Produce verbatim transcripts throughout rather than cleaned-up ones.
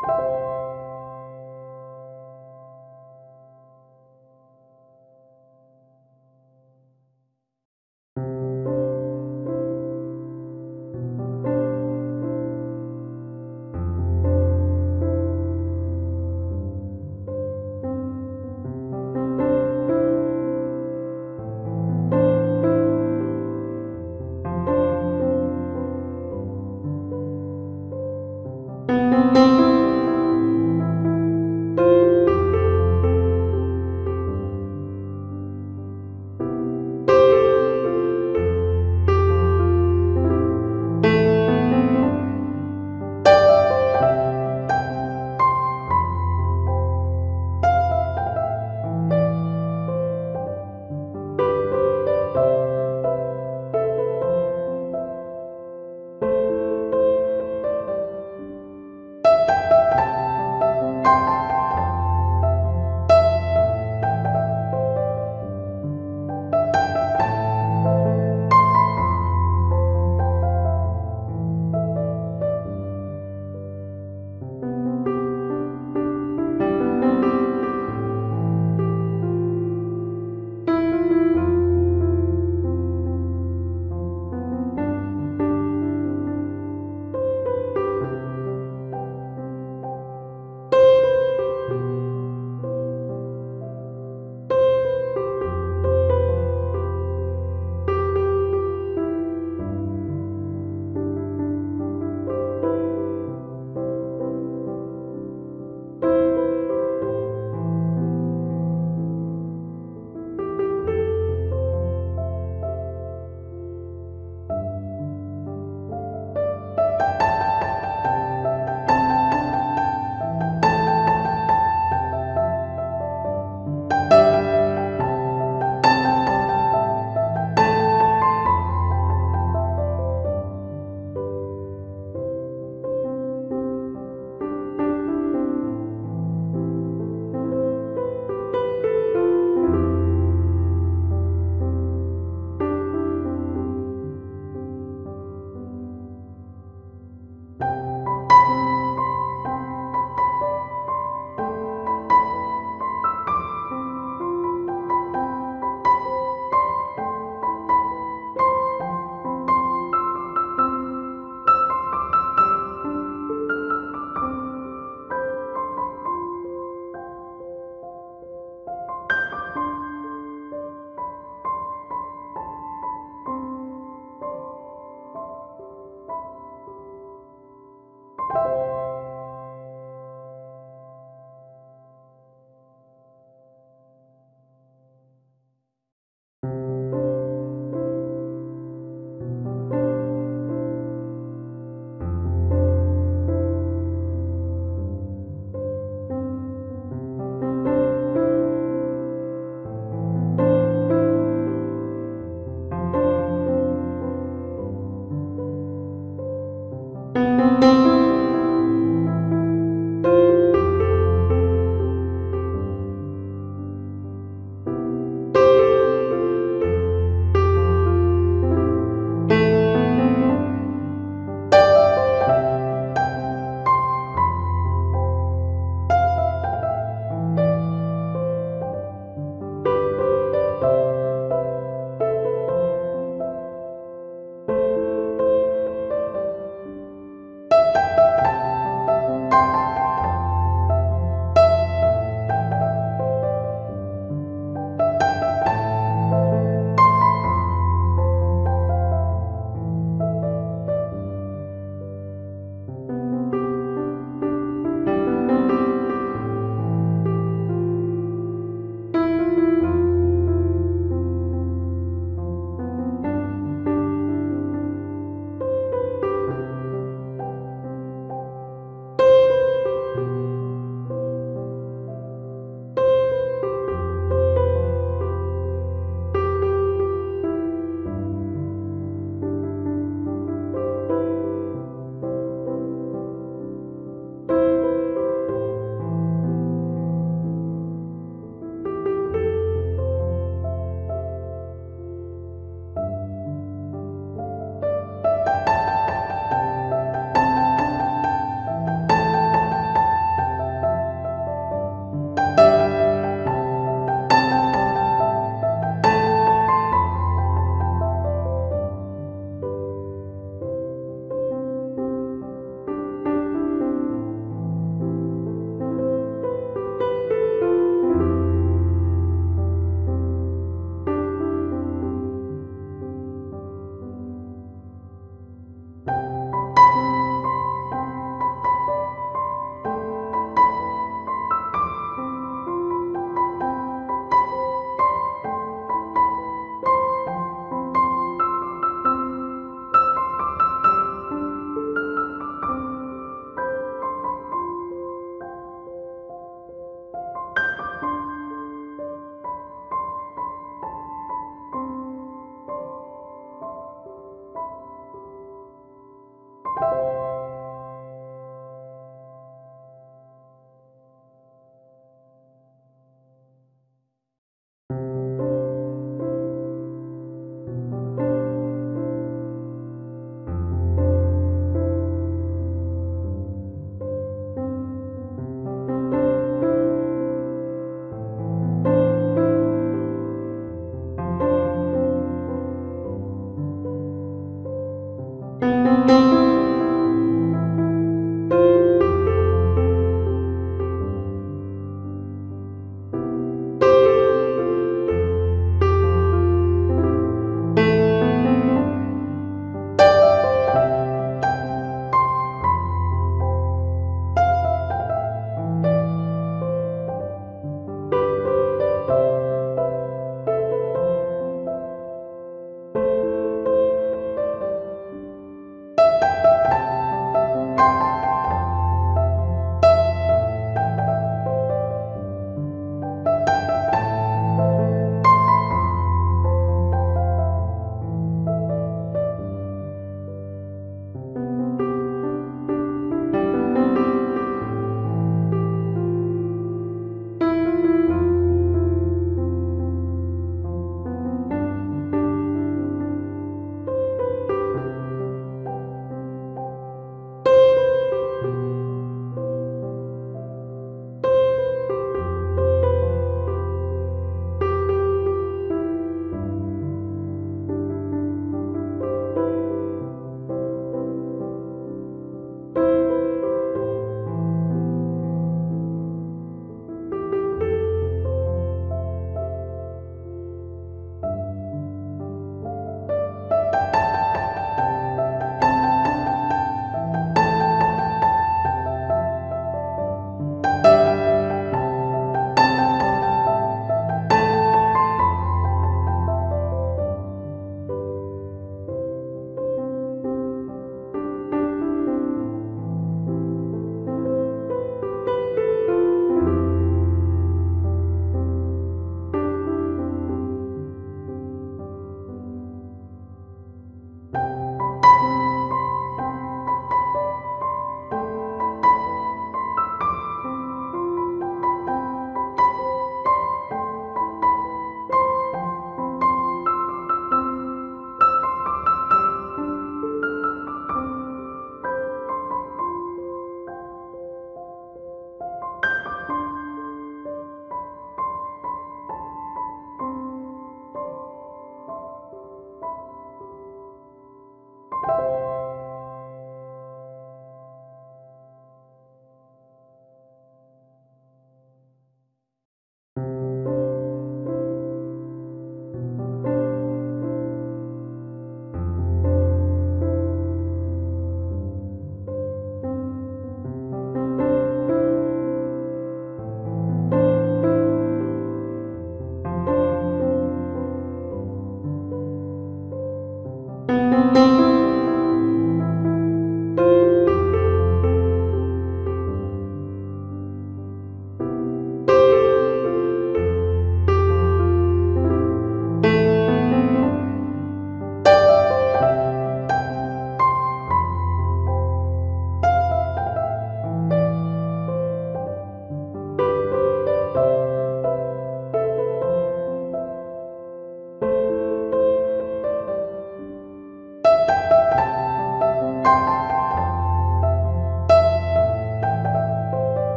Music.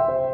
Thank you.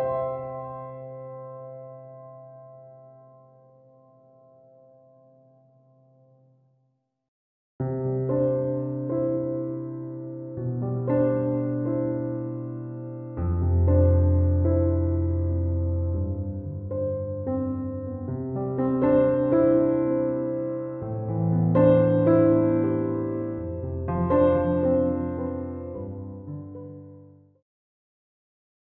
You